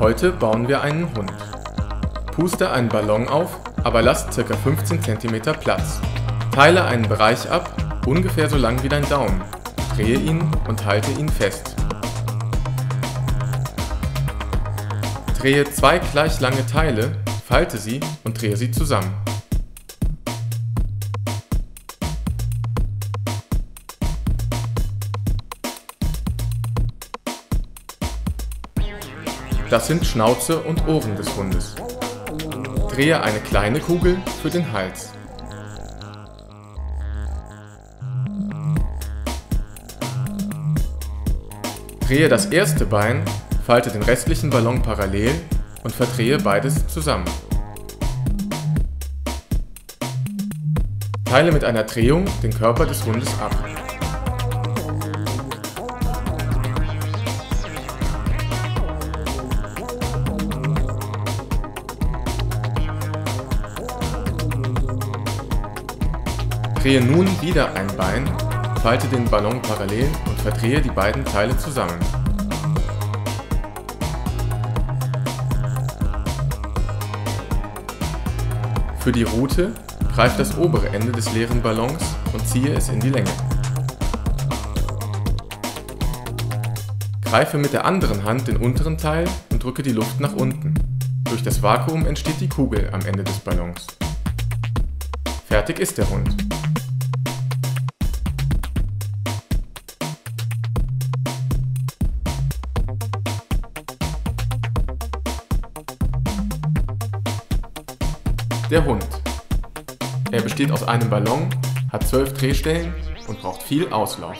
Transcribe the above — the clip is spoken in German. Heute bauen wir einen Hund. Puste einen Ballon auf, aber lasst ca. 15 cm Platz. Teile einen Bereich ab, ungefähr so lang wie dein Daumen. Drehe ihn und halte ihn fest. Drehe zwei gleich lange Teile, falte sie und drehe sie zusammen. Das sind Schnauze und Ohren des Hundes. Drehe eine kleine Kugel für den Hals. Drehe das erste Bein, falte den restlichen Ballon parallel und verdrehe beides zusammen. Teile mit einer Drehung den Körper des Hundes ab. Drehe nun wieder ein Bein, falte den Ballon parallel und verdrehe die beiden Teile zusammen. Für die Rute greif das obere Ende des leeren Ballons und ziehe es in die Länge. Greife mit der anderen Hand den unteren Teil und drücke die Luft nach unten. Durch das Vakuum entsteht die Kugel am Ende des Ballons. Fertig ist der Hund. Der Hund. Er besteht aus einem Ballon, hat 12 Drehstellen und braucht viel Auslauf.